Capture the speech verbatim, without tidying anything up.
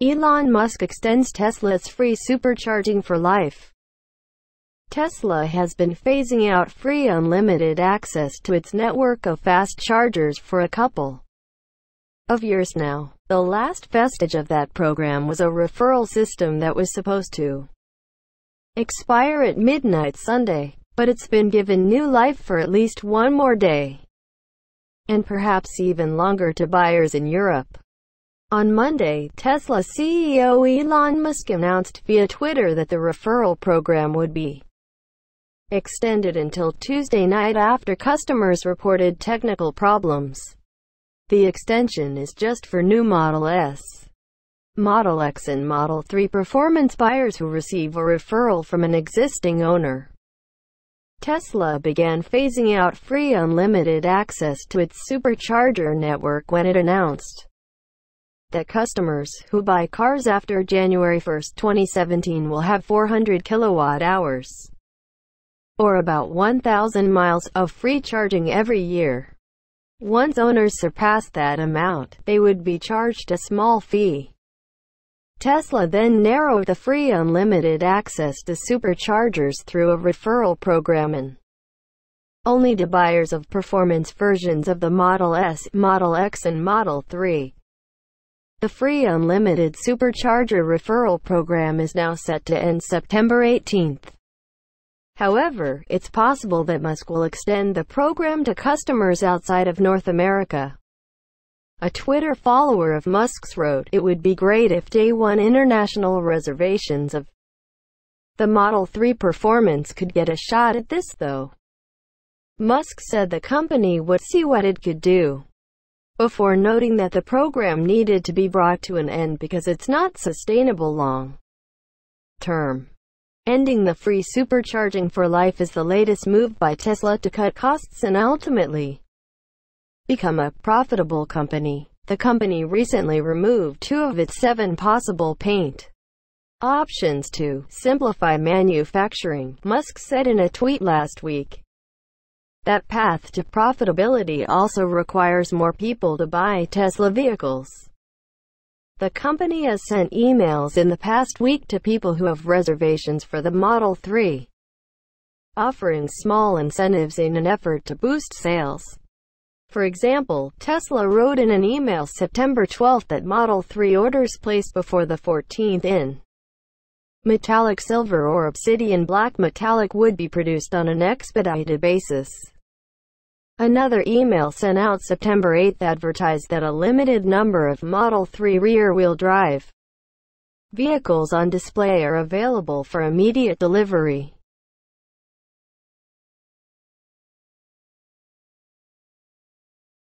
Elon Musk extends Tesla's free supercharging for life. Tesla has been phasing out free unlimited access to its network of fast chargers for a couple of years now. The last vestige of that program was a referral system that was supposed to expire at midnight Sunday, but it's been given new life for at least one more day, and perhaps even longer, to buyers in Europe. On Monday, Tesla C E O Elon Musk announced via Twitter that the referral program would be extended until Tuesday night after customers reported technical problems. The extension is just for new Model S, Model X and Model three performance buyers who receive a referral from an existing owner. Tesla began phasing out free unlimited access to its supercharger network when it announced that customers who buy cars after January first, twenty seventeen will have four hundred kilowatt hours, or about one thousand miles, of free charging every year. Once owners surpassed that amount, they would be charged a small fee. Tesla then narrowed the free unlimited access to superchargers through a referral program and only to buyers of performance versions of the Model S, Model X and Model three. The free unlimited supercharger referral program is now set to end September eighteenth. However, it's possible that Musk will extend the program to customers outside of North America. A Twitter follower of Musk's wrote, "It would be great if day one international reservations of the Model three performance could get a shot at this though." Musk said the company would see what it could do, before noting that the program needed to be brought to an end because it's not sustainable long-term. Ending the free supercharging for life is the latest move by Tesla to cut costs and ultimately become a profitable company. The company recently removed two of its seven possible paint options to simplify manufacturing. Musk said in a tweet last week that path to profitability also requires more people to buy Tesla vehicles. The company has sent emails in the past week to people who have reservations for the Model three, offering small incentives in an effort to boost sales. For example, Tesla wrote in an email September twelfth that Model three orders placed before the fourteenth in metallic silver or obsidian black metallic would be produced on an expedited basis. Another email sent out September eighth advertised that a limited number of Model three rear-wheel drive vehicles on display are available for immediate delivery.